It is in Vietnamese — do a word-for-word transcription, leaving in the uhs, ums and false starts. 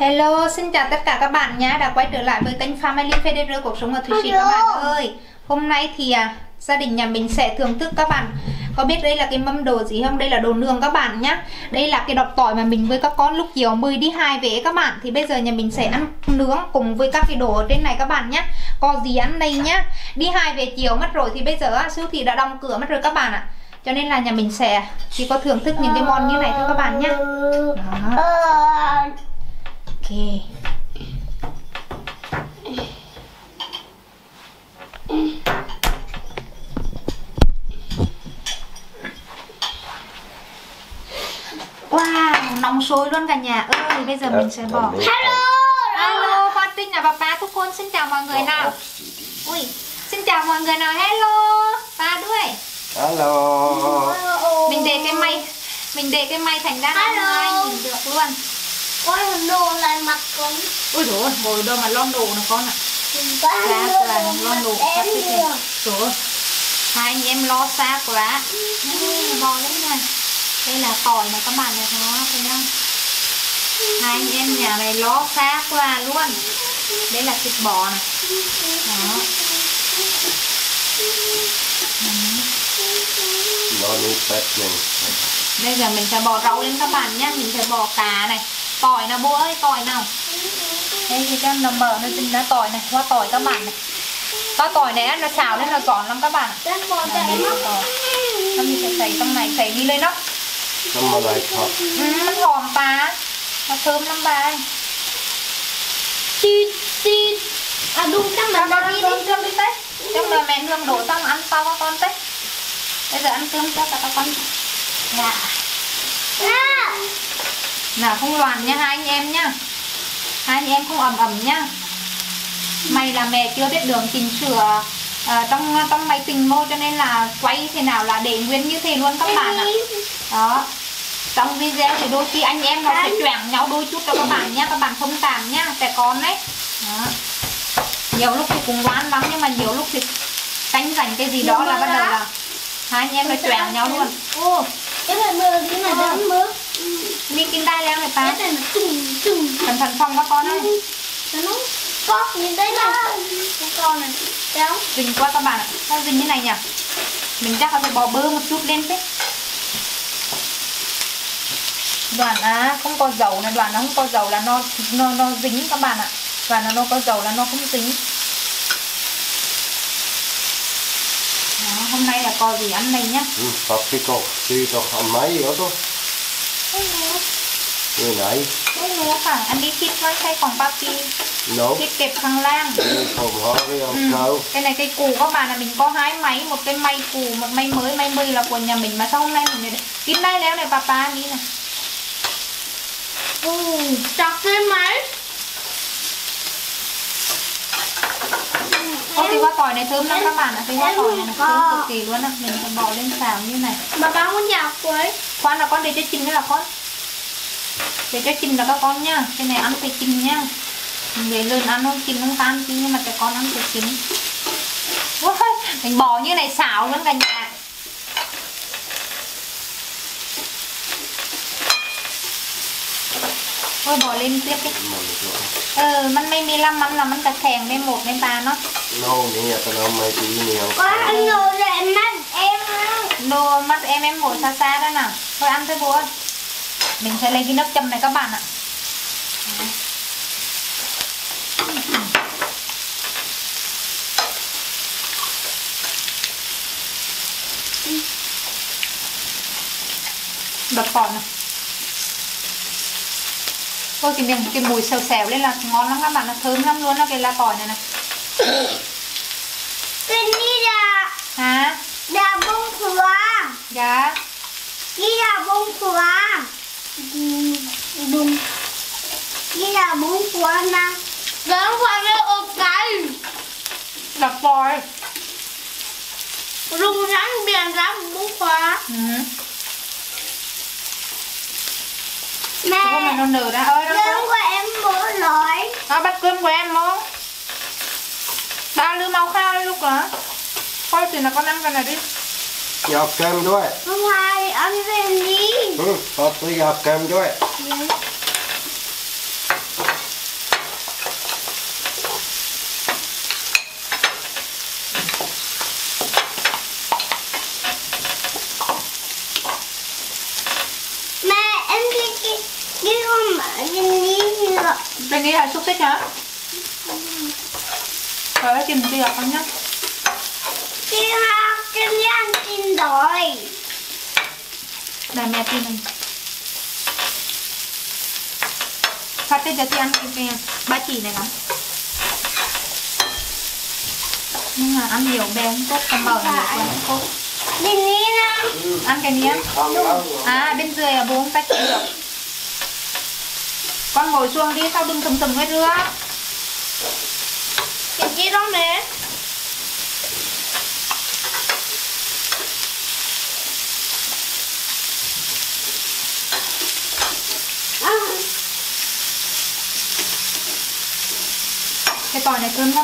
Hello, xin chào tất cả các bạn nhé, đã quay trở lại với kênh Family Federer cuộc sống ở Thụy Sỵ các bạn ơi. Hôm nay thì à, gia đình nhà mình sẽ thưởng thức các bạn. Có biết đây là cái mâm đồ gì không? Đây là đồ nương các bạn nhé. Đây là cái đọt tỏi mà mình với các con lúc chiều mười đi hai về các bạn. Thì bây giờ nhà mình sẽ ăn nướng cùng với các cái đồ ở trên này các bạn nhé. Có gì ăn đây nhé. Đi hai về chiều mất rồi thì bây giờ siêu thị đã đóng cửa mất rồi các bạn ạ. Cho nên là nhà mình sẽ chỉ có thưởng thức những cái món như này thôi các bạn nhé. Đó. Ok. Wow, nóng sôi luôn cả nhà ơi. Bây giờ mình sẽ bỏ. Hello, hello, con Trinh và bà Ba,ทุกคน xin chào mọi người nào. Ui, xin chào mọi người nào. Hello, ba đuôi. Hello. Mình để cái máy, mình để cái máy thành ra anh nhìn được luôn. Ôi đồ này mặt con. Ôi đồ, ngồi đâu mà lon đồ nè con ạ. Xa quá, lon đồ phát tích này. Trời, hai anh em lo xa quá. Bò lắm này. Đây là tỏi mà các bạn này nó thấy không? Hai anh em nhà này lo xa quá luôn. Đây là thịt bò này. Đó. Bây giờ mình sẽ bỏ rau lên các bạn nhé. Mình sẽ bỏ cá này. Tỏi nào bố ơi, tỏi nào. Đây thì cho nó mở nó trên đó tỏi này, hoa tỏi các bạn này. Hoa tỏi này nó xào nên là giòn lắm các bạn. Nó mình sẽ xấy trong này, xấy đi lên đó. Nó lại thọt. Nó thọt bà. Nó thơm lắm bà ơi. Chít chít. À đúng chắc là nó đi đi đi tết. Chắc là mẹ Hương đổ xong ăn sau các con tết. Bây giờ ăn cơm cho các con. Dạ. Dạ. Nào không loạn nha hai anh em nhá. Hai anh em không ầm ầm nhá. May là mẹ chưa biết đường chỉnh sửa à, trong trong máy tình mô cho nên là quay thế nào là để nguyên như thế luôn các bạn ạ. Đó. Trong video thì đôi khi anh em nó sẽ choảng nhau đôi chút cho các bạn nhá, các bạn thông cảm nhá, trẻ con đấy. Đó. Nhiều lúc thì cũng oán lắm nhưng mà nhiều lúc thì tranh giành cái gì đó là bắt đầu là hai anh em nó choảng nhau luôn. Ô. Cái này mưa cái này đấm mưa. Mình kinh đai leo này ta. Cẩn thận phòng các con ơi. Nó con nhìn đây này. Cái con này kéo. Dình qua các bạn ạ. Sao dình như này nhỉ? Mình chắc là phải bỏ bơ một chút lên thế. Đoạn à không có dầu này, đoạn nó không có dầu là nó nó nó dính các bạn ạ. Đoạn nó nó có dầu là nó không dính. Đó, hôm nay là có gì ăn đây nhá. Tập cái cột, đi tập hầm máy gì đó thôi. Người này. Đấy nữa khoảng ăn đi thịt với hay còn bao chi. Nấu. Thịt kẹp thằng lang. Ừ. Cái này cây củ các bạn là mình có hai máy, một cái may củ, một may mới, may mới là của nhà mình mà sao hôm nay mình để kín đây léo này papa đi này. Ừ, chặt cái máy. Ô, cái hoa tỏi này thơm lắm các bạn ạ, cái hoa tỏi này thơm cực kỳ luôn ạ, mình phải bỏ lên xào như này. Mà ba muốn nhạt quấy. Khoan là con để cho chìm nữa là con. Để cho chìm là các con nhá, cái này ăn phải chìm nhá. Người lớn ăn không chìm không tan chứ nhưng mà cái con ăn phải chìm. Mình bỏ như này xào luôn cả nhà. Thôi bỏ lên tiếp đi. Ừ, mình mấy mười lăm mắm là mình cắt thèn lên một lên ba nó. Nô nhỉ, tao đâu mấy tí nhiều. Có ăn đồ để mắt em không? Đồ mắt em em ngồi xa xa đó nào. Thôi ăn thôi bố ơi. Mình sẽ lấy cái nước chấm này các bạn ạ. Đọt tỏi này. Thôi cái miệng cái mùi xèo xèo lên là ngon lắm các bạn, nó thơm lắm luôn đó, cái lá tỏi này này. Cái đi là hả? Là bông khóa. Dạ. Cái là bông khóa. Đúng. Cái là bông khóa nè. Đó phải cái ốp cái. Đập tỏi. Rung rắn biển rắn bông khóa. Ừ. Mẹ, mà nó nở ra ơi, cơm của em bố nói. Nó bắt cơm của em không? Ba lứa mau khao đi lúc đó. Thôi thì là con ăn cái này đi. Dọc cơm thôi. Không hai, ăn về đi. Ừ, tôi dọc cơm thôi. Bên kia là xúc xích hả? Rồi cái chim kia là con nhá. Chim hông, chim ăn chim rồi. Là mẹ chim này. Phát tết giờ thì ăn chim kia ba chỉ này lắm. Nhưng mà ăn nhiều bé không tốt, cầm bầu là không tốt. Bên này nè. Ăn cái miếng. À bên dưới là bố ta chịu được. Con ngồi xuống đi, sao đừng thầm thầm hết nữa. Cái gì đó nè. Cái tỏi này thơm lắm mà.